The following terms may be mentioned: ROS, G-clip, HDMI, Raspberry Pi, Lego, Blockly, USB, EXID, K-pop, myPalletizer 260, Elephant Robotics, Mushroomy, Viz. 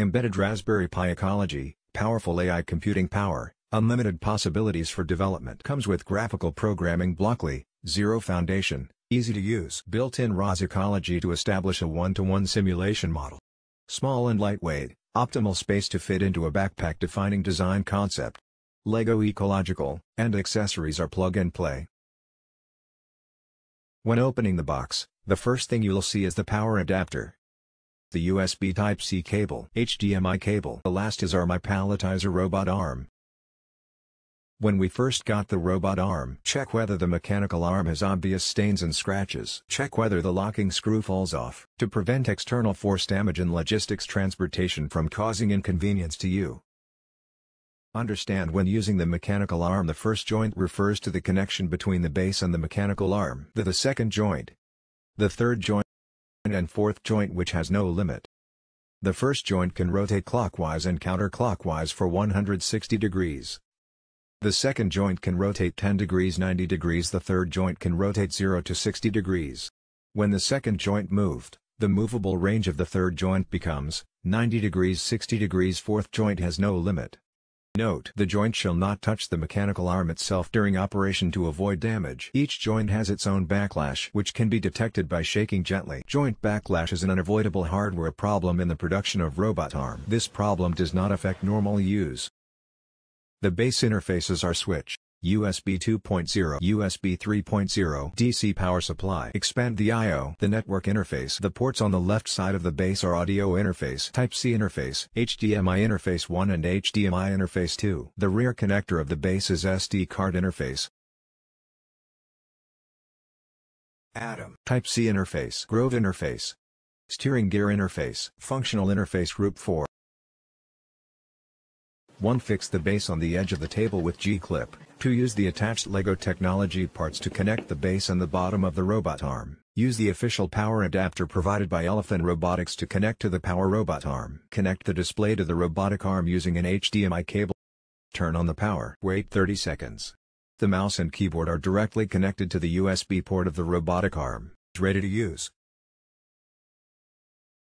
Embedded Raspberry Pi ecology, powerful AI computing power, unlimited possibilities for development. Comes with graphical programming Blockly, zero foundation, easy to use. Built-in ROS ecology to establish a one-to-one simulation model. Small and lightweight, optimal space to fit into a backpack, defining design concept. Lego ecological, and accessories are plug and play. When opening the box, the first thing you'll see is the power adapter, the USB Type-C cable, HDMI cable. The last is our myPalletizer robot arm. When we first got the robot arm, check whether the mechanical arm has obvious stains and scratches. Check whether the locking screw falls off to prevent external force damage in logistics transportation from causing inconvenience to you. Understand when using the mechanical arm, the first joint refers to the connection between the base and the mechanical arm. The second joint, the third joint, and fourth joint, which has no limit. The first joint can rotate clockwise and counterclockwise for 160 degrees. The second joint can rotate 10 degrees, 90 degrees. The third joint can rotate 0 to 60 degrees. When the second joint moved, the movable range of the third joint becomes 90 degrees, 60 degrees. Fourth joint has no limit. Note: the joint shall not touch the mechanical arm itself during operation to avoid damage. Each joint has its own backlash, which can be detected by shaking gently. Joint backlash is an unavoidable hardware problem in the production of robot arm. This problem does not affect normal use. The base interfaces are switch, USB 2.0, USB 3.0, DC power supply. Expand the I/O. The network interface. The ports on the left side of the base are audio interface, Type-C interface, HDMI interface 1 and HDMI interface 2. The rear connector of the base is SD card interface. Atom. Type-C interface. Grove interface. Steering gear interface. Functional interface group 4. 1. Fix the base on the edge of the table with G-clip. 2. Use the attached Lego technology parts to connect the base and the bottom of the robot arm. Use the official power adapter provided by Elephant Robotics to connect to the power robot arm. Connect the display to the robotic arm using an HDMI cable. Turn on the power. Wait 30 seconds. The mouse and keyboard are directly connected to the USB port of the robotic arm, ready to use.